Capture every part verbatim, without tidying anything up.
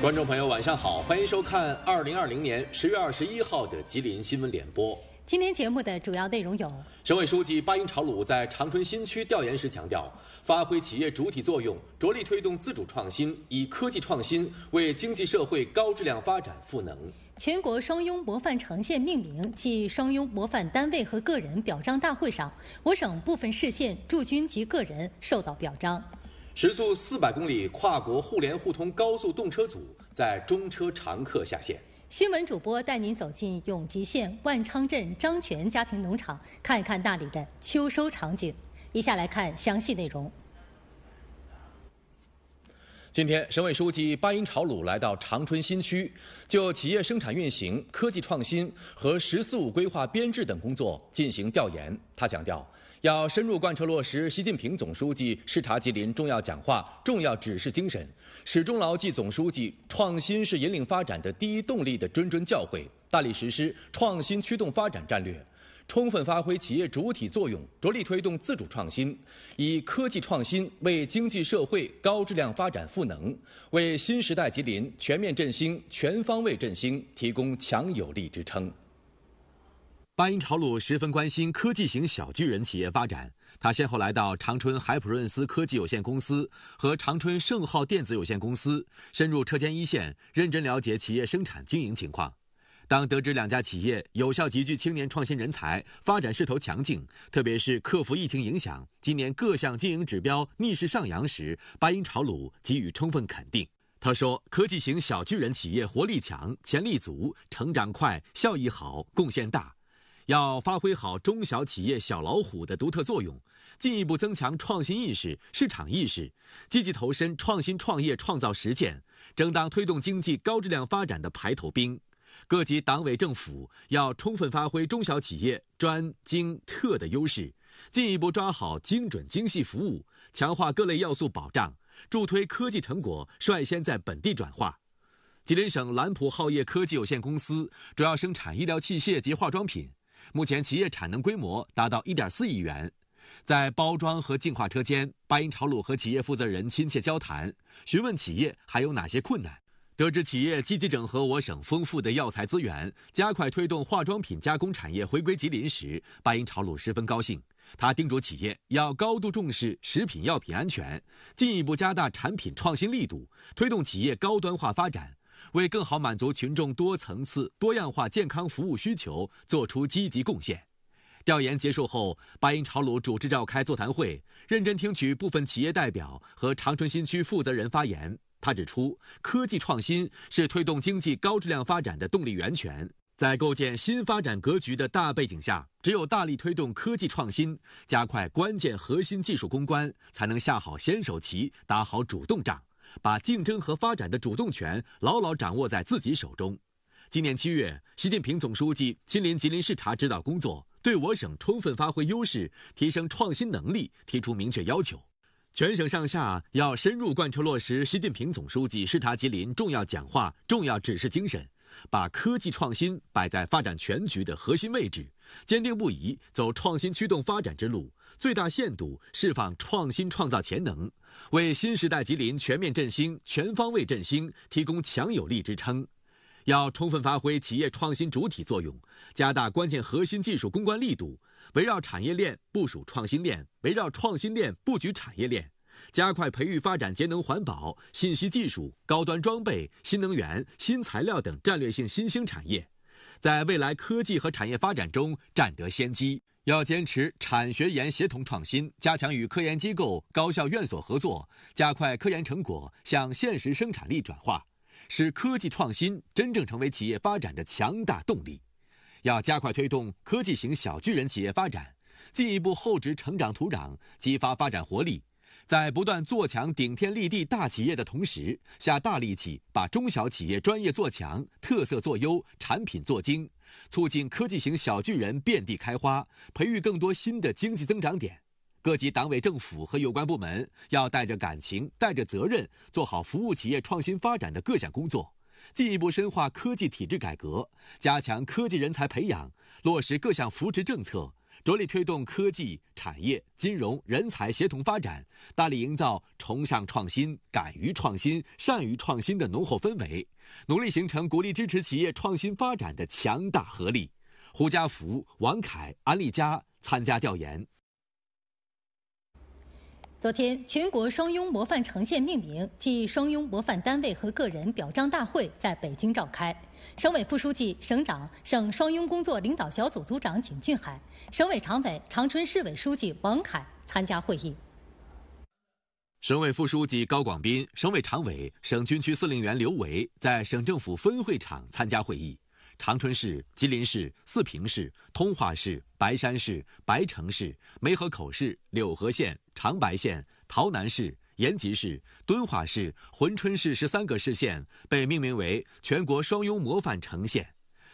观众朋友，晚上好，欢迎收看二零二零年十月二十一号的吉林新闻联播。今天节目的主要内容有：省委书记巴音朝鲁在长春新区调研时强调，发挥企业主体作用，着力推动自主创新，以科技创新为经济社会高质量发展赋能。全国双拥模范城县命名暨双拥模范单位和个人表彰大会上，我省部分市县驻军及个人受到表彰。 时速四百公里跨国互联互通高速动车组在中车长客下线。新闻主播带您走进永吉县万昌镇张全家庭农场，看一看那里的秋收场景。以下来看详细内容。今天，省委书记巴音朝鲁来到长春新区，就企业生产运行、科技创新和“十四五”规划编制等工作进行调研。他强调， 要深入贯彻落实习近平总书记视察吉林重要讲话、重要指示精神，始终牢记总书记“创新是引领发展的第一动力”的谆谆教诲，大力实施创新驱动发展战略，充分发挥企业主体作用，着力推动自主创新，以科技创新为经济社会高质量发展赋能，为新时代吉林全面振兴、全方位振兴提供强有力支撑。 巴音朝鲁十分关心科技型小巨人企业发展，他先后来到长春海普润斯科技有限公司和长春盛浩电子有限公司，深入车间一线，认真了解企业生产经营情况。当得知两家企业有效集聚青年创新人才，发展势头强劲，特别是克服疫情影响，今年各项经营指标逆势上扬时，巴音朝鲁给予充分肯定。 他说：“科技型小巨人企业活力强、潜力足、成长快、效益好、贡献大。 要发挥好中小企业小老虎的独特作用，进一步增强创新意识、市场意识，积极投身创新创业创造实践，争当推动经济高质量发展的排头兵。各级党委政府要充分发挥中小企业专、精、特的优势，进一步抓好精准精细服务，强化各类要素保障，助推科技成果率先在本地转化。” 吉林省兰普浩业科技有限公司主要生产医疗器械及化妆品。 目前企业产能规模达到 一点四亿元，在包装和净化车间，巴音朝鲁和企业负责人亲切交谈，询问企业还有哪些困难，得知企业积极整合我省丰富的药材资源，加快推动化妆品加工产业回归吉林时，巴音朝鲁十分高兴。他叮嘱企业要高度重视食品药品安全，进一步加大产品创新力度，推动企业高端化发展。 为更好满足群众多层次、多样化健康服务需求作出积极贡献。调研结束后，巴音朝鲁主持召开座谈会，认真听取部分企业代表和长春新区负责人发言。他指出，科技创新是推动经济高质量发展的动力源泉。在构建新发展格局的大背景下，只有大力推动科技创新，加快关键核心技术攻关，才能下好先手棋，打好主动仗。 把竞争和发展的主动权牢牢掌握在自己手中。今年七月，习近平总书记亲临吉林视察指导工作，对我省充分发挥优势、提升创新能力提出明确要求。全省上下要深入贯彻落实习近平总书记视察吉林重要讲话、重要指示精神，把科技创新摆在发展全局的核心位置，坚定不移走创新驱动发展之路，最大限度释放创新创造潜能。 为新时代吉林全面振兴、全方位振兴提供强有力支撑，要充分发挥企业创新主体作用，加大关键核心技术攻关力度，围绕产业链部署创新链，围绕创新链布局产业链，加快培育发展节能环保、信息技术、高端装备、新能源、新材料等战略性新兴产业，在未来科技和产业发展中占得先机。 要坚持产学研协同创新，加强与科研机构、高校院所合作，加快科研成果向现实生产力转化，使科技创新真正成为企业发展的强大动力。要加快推动科技型小巨人企业发展，进一步厚植成长土壤，激发发展活力。在不断做强顶天立地大企业的同时，下大力气把中小企业专业做强、特色做优、产品做精。 促进科技型小巨人遍地开花，培育更多新的经济增长点。各级党委政府和有关部门要带着感情、带着责任，做好服务企业创新发展的各项工作，进一步深化科技体制改革，加强科技人才培养，落实各项扶持政策，着力推动科技、产业、金融、人才协同发展，大力营造崇尚创新、敢于创新、善于创新的浓厚氛围，努力形成国力支持企业创新发展的强大合力。胡家福、王凯、安利家参加调研。 昨天，全国双拥模范呈现命名暨双拥模范单位和个人表彰大会在北京召开。省委副书记、省长、省双拥工作领导小组组长景俊海、省委常委、长春市委书记王凯参加会议。省委副书记高广斌、省委常委、省军区司令员刘维在省政府分会场参加会议。 长春市、吉林市、四平市、通化市、白山市、白城市、梅河口市、柳河县、长白县、洮南市、延吉市、敦化市、珲春市十三个市县被命名为全国双拥模范城县。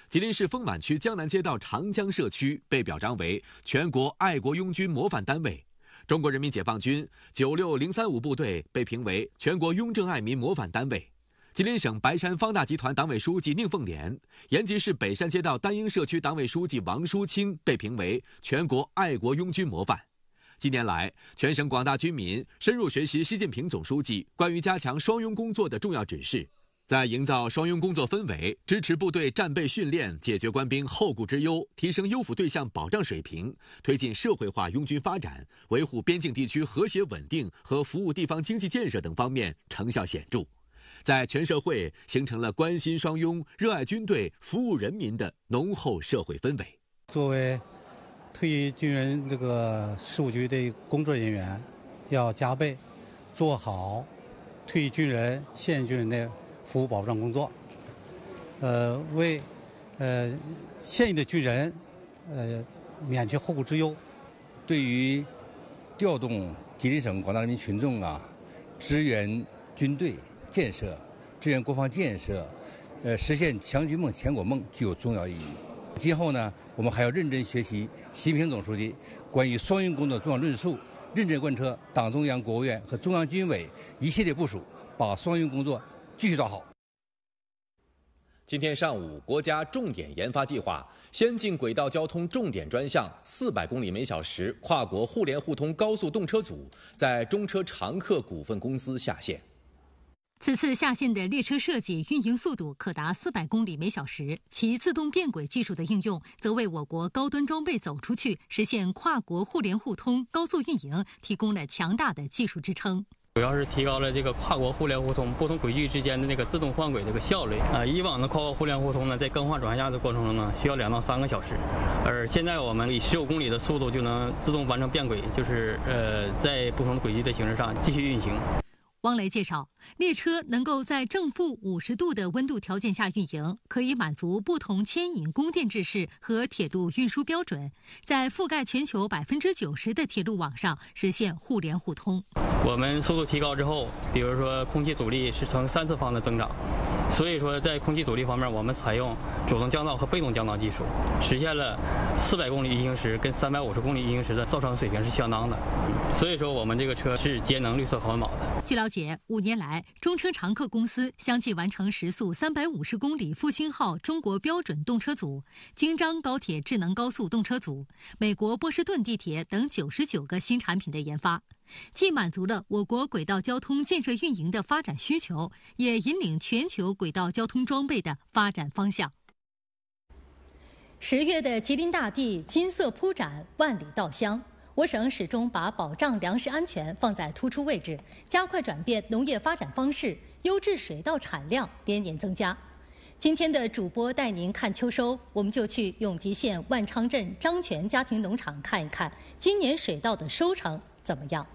吉林市丰满区江南街道长江社区被表彰为全国爱国拥军模范单位。中国人民解放军九六零三五部队被评为全国拥政爱民模范单位。 吉林省白山方大集团党委书记宁凤莲、延吉市北山街道丹英社区党委书记王淑清被评为全国爱国拥军模范。近年来，全省广大军民深入学习习近平总书记关于加强双拥工作的重要指示，在营造双拥工作氛围、支持部队战备训练、解决官兵后顾之忧、提升优抚对象保障水平、推进社会化拥军发展、维护边境地区和谐稳定和服务地方经济建设等方面成效显著。 在全社会形成了关心双拥、热爱军队、服务人民的浓厚社会氛围。作为退役军人这个事务局的工作人员，要加倍做好退役军人、现役军人的服务保障工作，呃，为呃现役的军人呃免去后顾之忧。对于调动吉林省广大人民群众啊，支援军队。 建设、支援国防建设，呃，实现强军梦、强国梦具有重要意义。今后呢，我们还要认真学习习近平总书记关于双拥工作重要论述，认真贯彻党中央、国务院和中央军委一系列部署，把双拥工作继续做好。今天上午，国家重点研发计划先进轨道交通重点专项四百公里每小时跨国互联互通高速动车组在中车长客股份公司下线。 此次下线的列车设计运营速度可达四百公里每小时，其自动变轨技术的应用，则为我国高端装备走出去、实现跨国互联互通、高速运营提供了强大的技术支撑。主要是提高了这个跨国互联互通、不同轨距之间的那个自动换轨这个效率啊、呃。以往的跨国互联互通呢，在更换转向架的过程中呢，需要两到三个小时，而现在我们以十五公里的速度就能自动完成变轨，就是呃，在不同轨迹的形式上继续运行。 汪雷介绍，列车能够在正负五十度的温度条件下运营，可以满足不同牵引供电制式和铁路运输标准，在覆盖全球 百分之九十 的铁路网上实现互联互通。我们速度提高之后，比如说空气阻力是呈三次方的增长，所以说在空气阻力方面，我们采用主动降噪和被动降噪技术，实现了四百公里一英时跟三百五十公里一英时的噪声水平是相当的。所以说，我们这个车是节能、绿色和环保的。据了解。 五年来，中车长客公司相继完成时速三百五十公里复兴号中国标准动车组、京张高铁智能高速动车组、美国波士顿地铁等九十九个新产品的研发，既满足了我国轨道交通建设运营的发展需求，也引领全球轨道交通装备的发展方向。 十月的吉林大地金色铺展，万里稻香。 我省始终把保障粮食安全放在突出位置，加快转变农业发展方式，优质水稻产量连年增加。今天的主播带您看秋收，我们就去永吉县万昌镇张全家庭农场看一看今年水稻的收成怎么样。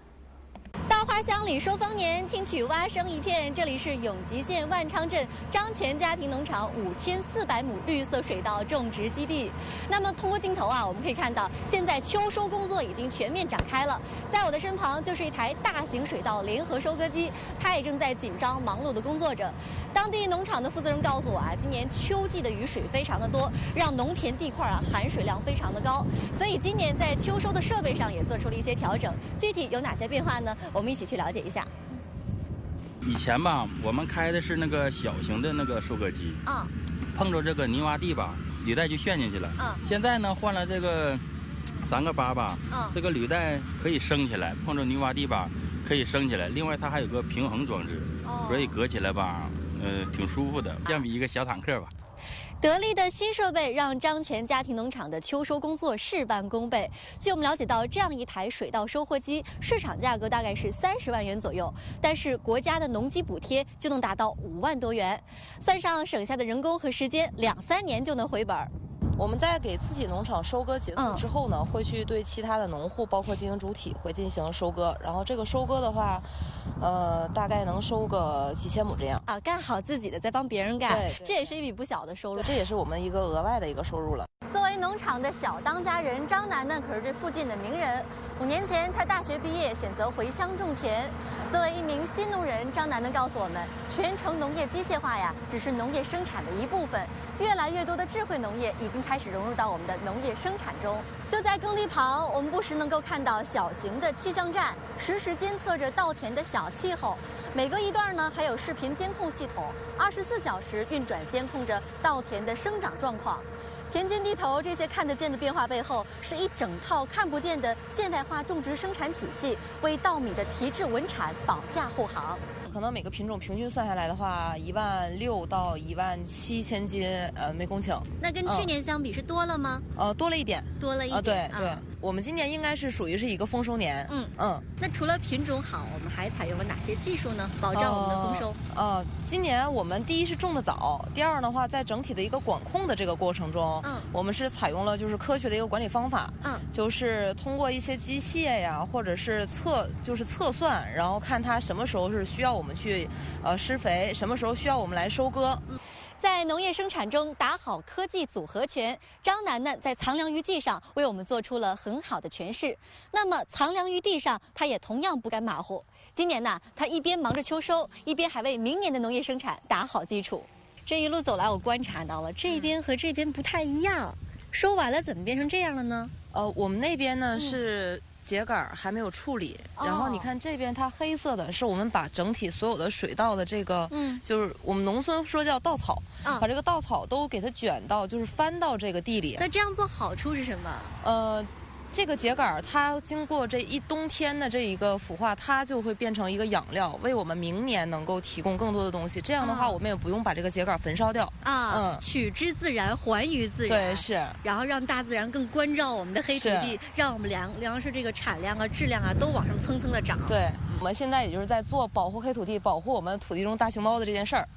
稻花香里说丰年，听取蛙声一片。这里是永吉县万昌镇张全家庭农场五千四百亩绿色水稻种植基地。那么通过镜头啊，我们可以看到，现在秋收工作已经全面展开了。在我的身旁就是一台大型水稻联合收割机，它也正在紧张忙碌地工作着。当地农场的负责人告诉我啊，今年秋季的雨水非常的多，让农田地块啊含水量非常的高，所以今年在秋收的设备上也做出了一些调整。具体有哪些变化呢？ 我们一起去了解一下。以前吧，我们开的是那个小型的那个收割机，啊、嗯，碰着这个泥洼地吧，履带就陷进去了。嗯、现在呢，换了这个三个把吧，嗯、这个履带可以升起来，碰着泥洼地吧可以升起来。另外它还有个平衡装置，哦、所以隔起来吧，呃，挺舒服的，相比一个小坦克吧。啊 得力的新设备让张全家庭农场的秋收工作事半功倍。据我们了解到，这样一台水稻收获机市场价格大概是三十万元左右，但是国家的农机补贴就能达到五万多元，算上省下的人工和时间，两三年就能回本。 我们在给自己农场收割结束之后呢，会去对其他的农户，包括经营主体，会进行收割。然后这个收割的话，呃，大概能收个几千亩这样。啊，干好自己的，再帮别人干，对对对这也是一笔不小的收入。这也是我们一个额外的一个收入了。作为农场的小当家人，张楠楠可是这附近的名人。五年前，他大学毕业，选择回乡种田。作为一名新农人，张楠楠告诉我们，全程农业机械化呀，只是农业生产的一部分。 越来越多的智慧农业已经开始融入到我们的农业生产中。就在耕地旁，我们不时能够看到小型的气象站，实时监测着稻田的小气候。每隔一段呢，还有视频监控系统，二十四小时运转监控着稻田的生长状况。田间地头这些看得见的变化背后，是一整套看不见的现代化种植生产体系，为稻米的提质稳产保驾护航。 可能每个品种平均算下来的话，一万六到一万七千斤，呃，每公顷。那跟去年相比是多了吗？呃，多了一点，多了一点。对对，我们今年应该是属于是一个丰收年。嗯嗯。那除了品种好，我们还采用了哪些技术呢？保障我们的丰收？呃，今年我们第一是种的早，第二的话，在整体的一个管控的这个过程中，嗯，我们是采用了就是科学的一个管理方法，嗯，就是通过一些机械呀，或者是测就是测算，然后看它什么时候是需要我。 我们去，呃，施肥，什么时候需要我们来收割？在农业生产中打好科技组合拳，张楠楠在藏粮余地上为我们做出了很好的诠释。那么藏粮余地上，她也同样不敢马虎。今年呢，她一边忙着秋收，一边还为明年的农业生产打好基础。这一路走来，我观察到了这边和这边不太一样。收完了怎么变成这样了呢？呃，我们那边呢是。嗯 秸秆还没有处理，然后你看这边它黑色的是我们把整体所有的水稻的这个，嗯，就是我们农村说叫稻草，嗯、把这个稻草都给它卷到，就是翻到这个地里。那这样做好处是什么？呃，这个秸秆它经过这一冬天的这一个腐化，它就会变成一个养料，为我们明年能够提供更多的东西。这样的话，我们也不用把这个秸秆焚烧掉啊，嗯，取之自然，还于自然，对是，然后让大自然更关照我们的黑土地，让我们粮粮食这个产量啊、质量啊都往上蹭蹭的涨。对，我们现在也就是在做保护黑土地、保护我们土地中大熊猫的这件事儿。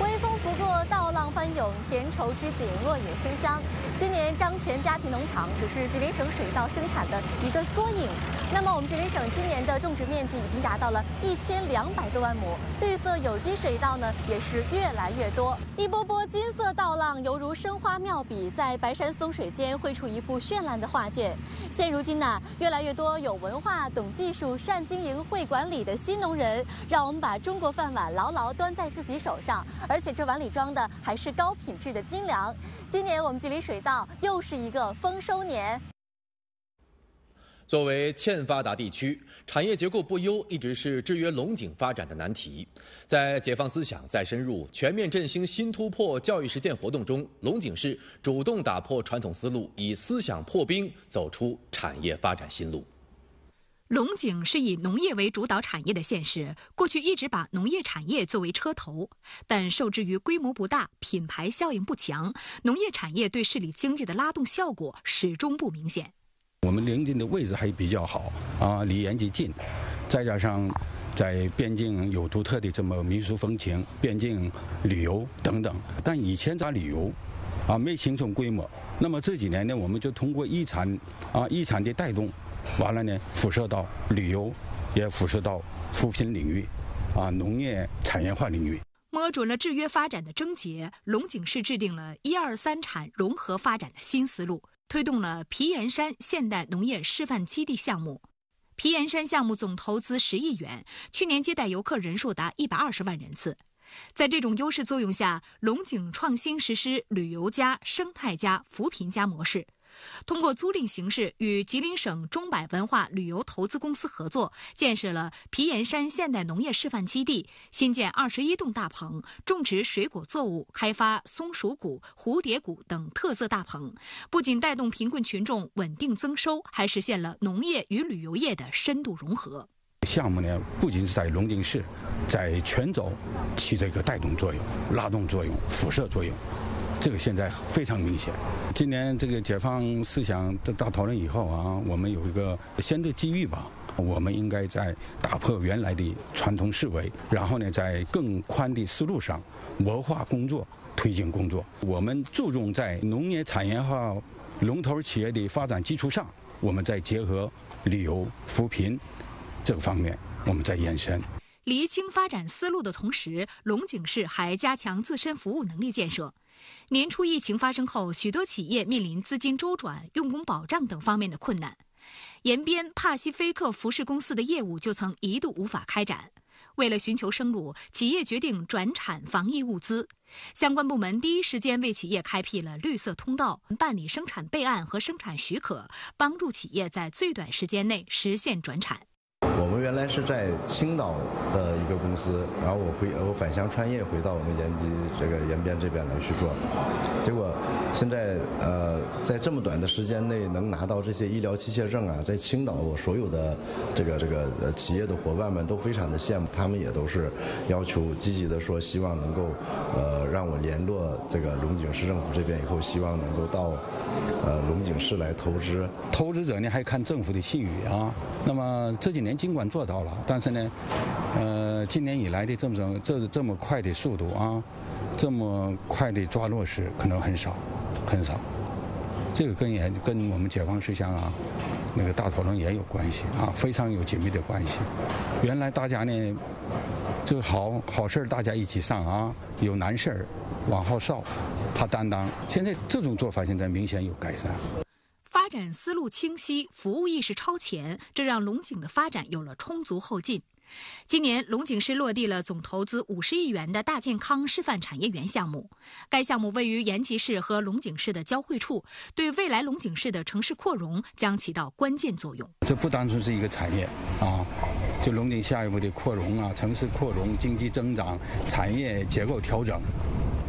微风拂过，稻浪翻涌，田畴之景落野生香。今年张全家庭农场只是吉林省水稻生产的一个缩影。那么我们吉林省今年的种植面积已经达到了一千两百多万亩，绿色有机水稻呢也是越来越多。一波波金色稻浪犹如生花妙笔，在白山松水间绘出一幅绚烂的画卷。现如今呢，越来越多有文化、懂技术、善经营、会管理的新农人，让我们把中国饭碗牢牢端在自己手上。 而且这碗里装的还是高品质的军粮。今年我们吉林水稻又是一个丰收年。作为欠发达地区，产业结构不优一直是制约龙井发展的难题。在解放思想、再深入、全面振兴新突破教育实践活动中，龙井市主动打破传统思路，以思想破冰，走出产业发展新路。 龙井是以农业为主导产业的县市，过去一直把农业产业作为车头，但受制于规模不大、品牌效应不强，农业产业对市里经济的拉动效果始终不明显。我们临近的位置还比较好啊，离延吉近，再加上在边境有独特的这么民俗风情、边境旅游等等。但以前咱旅游啊没形成规模，那么这几年呢，我们就通过一产啊一产的带动。 完了呢，辐射到旅游，也辐射到扶贫领域，啊，农业产业化领域。摸准了制约发展的症结，龙井市制定了一二三产融合发展的新思路，推动了皮岩山现代农业示范基地项目。皮岩山项目总投资十亿元，去年接待游客人数达一百二十万人次。在这种优势作用下，龙井创新实施旅游加、生态加、扶贫加模式。通过租赁形式与吉林省中百文化旅游投资公司合作，建设了皮岩山现代农业示范基地，新建二十一栋大棚，种植水果作物，开发松鼠谷、蝴蝶谷等特色大棚，不仅带动贫困群众稳定增收，还实现了农业与旅游业的深度融合。项目呢，不仅是在龙井市，在全州起这个带动作用、拉动作用、辐射作用。这个现在非常明显。今年这个解放思想的大讨论以后啊，我们有一个相对机遇吧，我们应该在打破原来的传统思维，然后呢，在更宽的思路上谋划工作、推进工作。我们注重在农业产业化龙头企业的发展基础上，我们再结合旅游扶贫这个方面，我们再延伸。厘清发展思路的同时，龙井市还加强自身服务能力建设。年初疫情发生后，许多企业面临资金周转、用工保障等方面的困难。延边帕西菲克服饰公司的业务就曾一度无法开展。为了寻求生路，企业决定转产防疫物资。相关部门第一时间为企业开辟了绿色通道，办理生产备案和生产许可，帮助企业在最短时间内实现转产。我们原来是在青岛的一个公司，然后我回我返乡创业，回到我们延吉这个延边这边来去做，结果现在呃在这么短的时间内能拿到这些医疗器械证啊，在青岛我所有的这个这个呃企业的伙伴们都非常的羡慕，他们也都是要求积极的说，希望能够呃让我联络这个龙井市政府这边以后，希望能够到呃龙井市来投资。投资者呢还看政府的信誉啊，那么这几年。尽管做到了，但是呢，呃，今年以来的这么这这么快的速度啊，这么快的抓落实，可能很少，很少。这个跟也跟我们解放思想啊，那个大讨论也有关系啊，非常有紧密的关系。原来大家呢，这个好好事大家一起上啊，有难事儿往后稍，他担当。现在这种做法现在明显有改善。发展思路清晰，服务意识超前，这让龙井的发展有了充足后劲。今年，龙井市落地了总投资五十亿元的大健康示范产业园项目。该项目位于延吉市和龙井市的交汇处，对未来龙井市的城市扩容将起到关键作用。这不单纯是一个产业啊，就龙井下一步的扩容啊、城市扩容、经济增长、产业结构调整。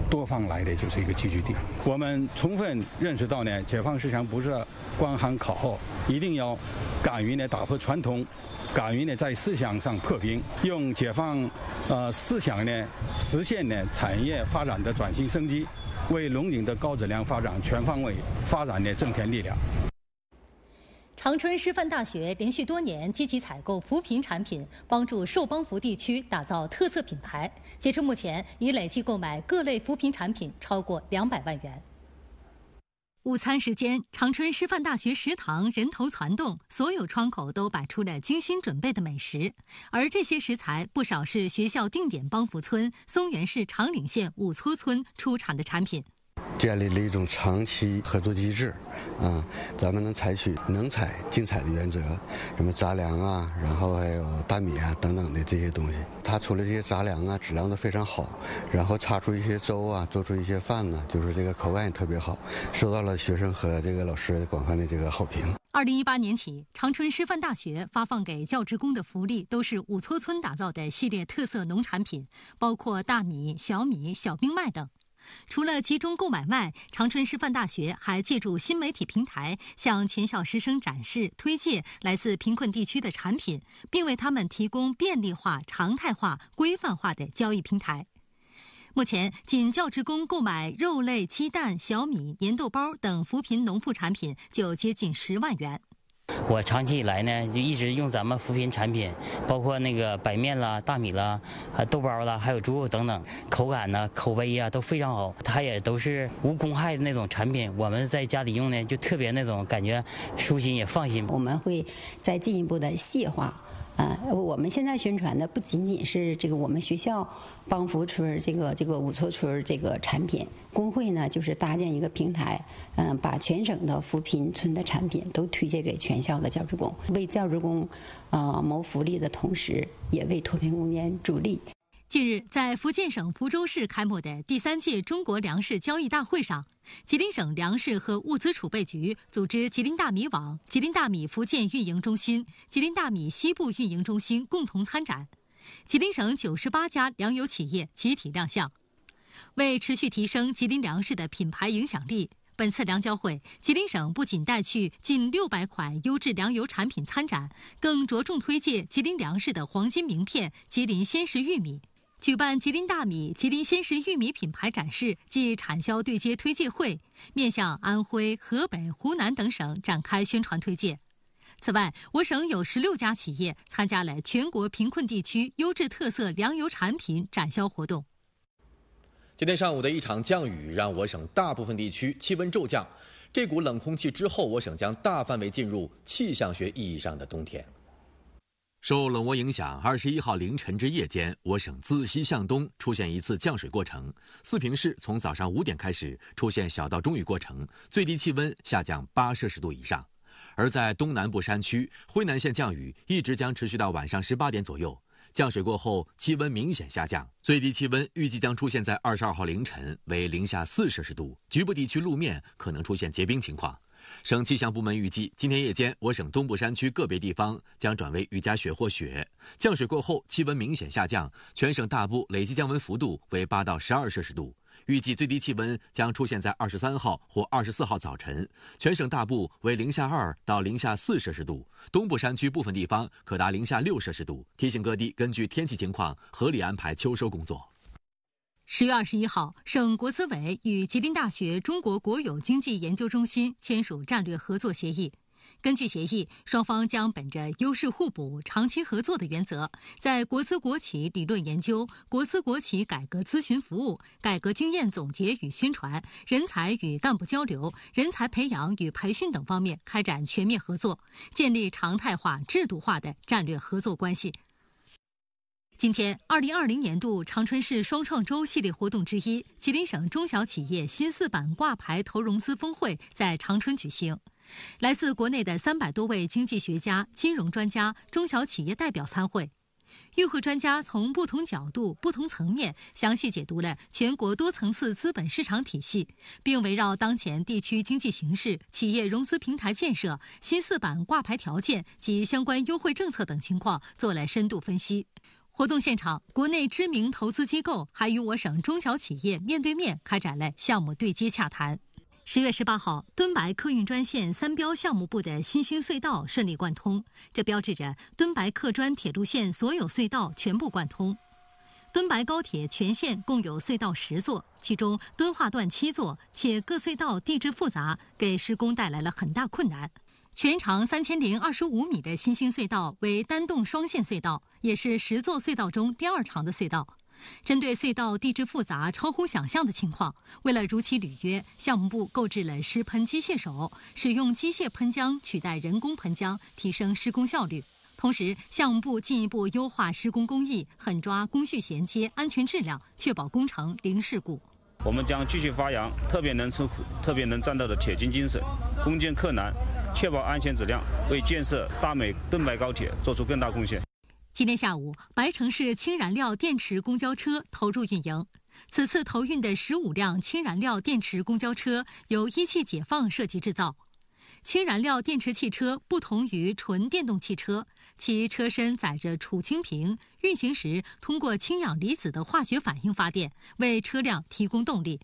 多方来的就是一个聚集地。我们充分认识到呢，解放思想不是光喊口号，一定要敢于呢打破传统，敢于呢在思想上破冰，用解放呃思想呢实现呢产业发展的转型升级，为龙井的高质量发展、全方位发展呢增添力量。长春师范大学连续多年积极采购扶贫产品，帮助受帮扶地区打造特色品牌。截至目前，已累计购买各类扶贫产品超过两百万元。午餐时间，长春师范大学食堂人头攒动，所有窗口都摆出了精心准备的美食，而这些食材不少是学校定点帮扶村、松原市长岭县五搓村出产的产品。建立了一种长期合作机制，啊，咱们能采取能采尽采的原则，什么杂粮啊，然后还有大米啊等等的这些东西。它除了这些杂粮啊，质量都非常好，然后擦出一些粥啊，做出一些饭呢、啊，就是这个口感也特别好，受到了学生和这个老师广泛的这个好评。二零一八年起，长春师范大学发放给教职工的福利都是五搓村打造的系列特色农产品，包括大米、小米、小冰麦等。除了集中购买外，长春师范大学还借助新媒体平台向全校师生展示、推介来自贫困地区的产品，并为他们提供便利化、常态化、规范化的交易平台。目前，仅教职工购买肉类、鸡蛋、小米、粘豆包等扶贫农副产品就接近十万元。我长期以来呢，就一直用咱们扶贫产品，包括那个白面啦、大米啦、啊豆包啦，还有猪肉等等，口感呢、啊、口碑啊都非常好。它也都是无公害的那种产品，我们在家里用呢，就特别那种感觉舒心也放心。我们会再进一步的细化。啊，我们现在宣传的不仅仅是这个我们学校帮扶村这个这个五搓村这个产品，工会呢就是搭建一个平台，嗯，把全省的扶贫村的产品都推荐给全校的教职工，为教职工啊、呃、谋福利的同时，也为脱贫攻坚助力。近日，在福建省福州市开幕的第三届中国粮食交易大会上，吉林省粮食和物资储备局组织吉林大米网、吉林大米福建运营中心、吉林大米西部运营中心共同参展，吉林省九十八家粮油企业集体亮相。为持续提升吉林粮食的品牌影响力，本次粮交会，吉林省不仅带去近六百款优质粮油产品参展，更着重推介吉林粮食的黄金名片——吉林鲜食玉米。举办吉林大米、吉林鲜食玉米品牌展示暨产销对接推介会，面向安徽、河北、湖南等省展开宣传推介。此外，我省有十六家企业参加了全国贫困地区优质特色粮油产品展销活动。今天上午的一场降雨让我省大部分地区气温骤降，这股冷空气之后，我省将大范围进入气象学意义上的冬天。受冷涡影响，二十一号凌晨至夜间，我省自西向东出现一次降水过程。四平市从早上五点开始出现小到中雨过程，最低气温下降八摄氏度以上。而在东南部山区，辉南县降雨一直将持续到晚上十八点左右。降水过后，气温明显下降，最低气温预计将出现在二十二号凌晨，为零下四摄氏度，局部地区路面可能出现结冰情况。省气象部门预计，今天夜间我省东部山区个别地方将转为雨夹雪或雪。降水过后，气温明显下降，全省大部累计降温幅度为八到十二摄氏度，预计最低气温将出现在二十三号或二十四号早晨，全省大部为零下二到零下四摄氏度，东部山区部分地方可达零下六摄氏度。提醒各地根据天气情况合理安排秋收工作。十月二十一号，省国资委与吉林大学中国国有经济研究中心签署战略合作协议。根据协议，双方将本着优势互补、长期合作的原则，在国资国企理论研究、国资国企改革咨询服务、改革经验总结与宣传、人才与干部交流、人才培养与培训等方面开展全面合作，建立常态化、制度化的战略合作关系。今天，二零二零年度长春市双创周系列活动之一——吉林省中小企业新四板挂牌投融资峰会在长春举行。来自国内的三百多位经济学家、金融专家、中小企业代表参会。与会专家从不同角度、不同层面，详细解读了全国多层次资本市场体系，并围绕当前地区经济形势、企业融资平台建设、新四板挂牌条件及相关优惠政策等情况做了深度分析。活动现场，国内知名投资机构还与我省中小企业面对面开展了项目对接洽谈。十月十八号，敦白客运专线三标项目部的新兴隧道顺利贯通，这标志着敦白客专铁路线所有隧道全部贯通。敦白高铁全线共有隧道十座，其中敦化段七座，且各隧道地质复杂，给施工带来了很大困难。全长三千零二十五米的新兴隧道为单栋双线隧道，也是十座隧道中第二长的隧道。针对隧道地质复杂、超乎想象的情况，为了如期履约，项目部购置了湿喷机械手，使用机械喷浆取代人工喷浆，提升施工效率。同时，项目部进一步优化施工工艺，狠抓工序衔接、安全质量，确保工程零事故。我们将继续发扬特别能吃苦、特别能战斗的铁军精神，攻坚克难，确保安全质量，为建设大美敦白高铁做出更大贡献。今天下午，白城市氢燃料电池公交车投入运营。此次投运的十五辆氢燃料电池公交车由一汽解放设计制造。氢燃料电池汽车不同于纯电动汽车，其车身载着储氢瓶，运行时通过氢氧离子的化学反应发电，为车辆提供动力。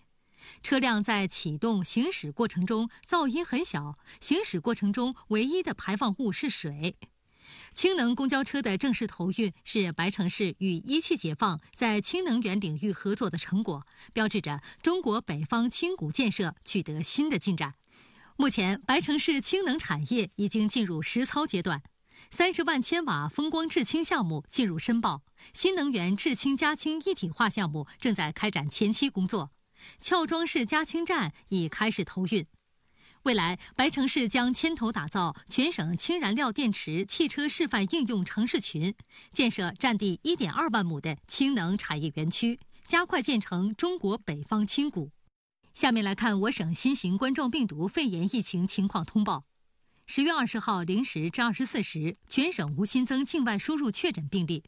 车辆在启动行驶过程中噪音很小，行驶过程中唯一的排放物是水。氢能公交车的正式投运是白城市与一汽解放在氢能源领域合作的成果，标志着中国北方氢谷建设取得新的进展。目前，白城市氢能产业已经进入实操阶段，三十万千瓦风光制氢项目进入申报，新能源制氢加氢一体化项目正在开展前期工作，壳庄市加氢站已开始投运。未来，白城市将牵头打造全省氢燃料电池汽车示范应用城市群，建设占地一点二万亩的氢能产业园区，加快建成中国北方氢谷。下面来看我省新型冠状病毒肺炎疫情情况通报。十月二十号零时至二十四时，全省无新增境外输入确诊病例。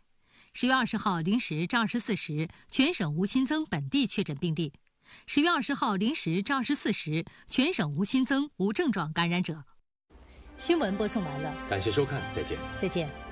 十月二十号零时至二十四时，全省无新增本地确诊病例。十月二十号零时至二十四时，全省无新增无症状感染者。新闻播送完了，感谢收看，再见。再见。